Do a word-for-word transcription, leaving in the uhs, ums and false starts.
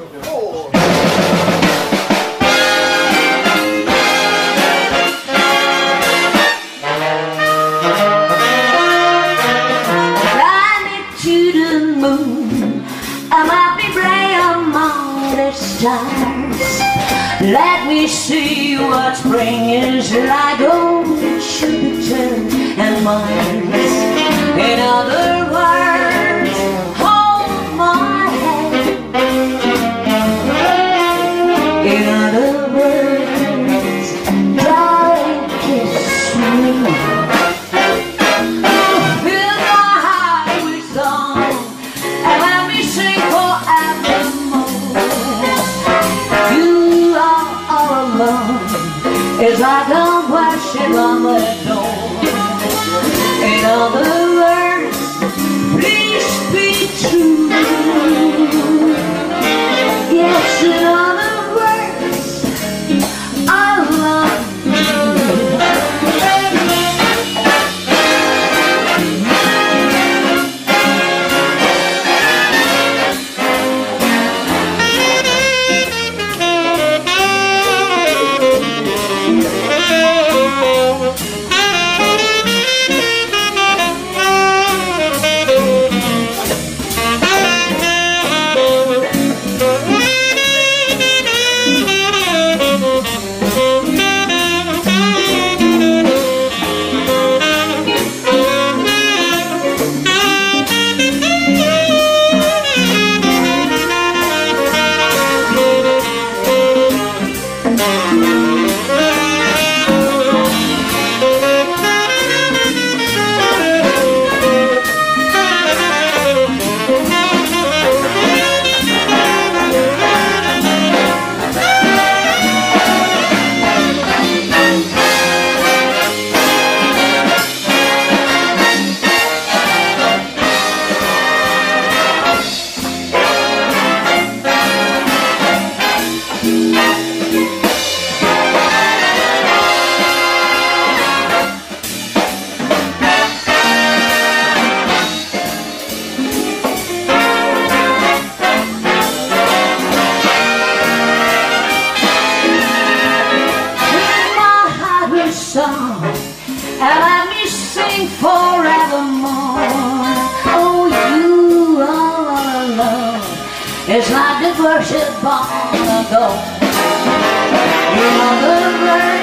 I'm happy bright among the stars. Let me see what spring is like. Oh, it should be turned and Mars. In other words, hold my hand. In other words, darling, kiss me. Fill my heart with song and let me sing forevermore. You are all alone. It's like a worship on the dawn. In other words, please be true. Yes, in other words, I love song, and let me sing forevermore. Oh, you are all alone. It's like the worship on the go. You are the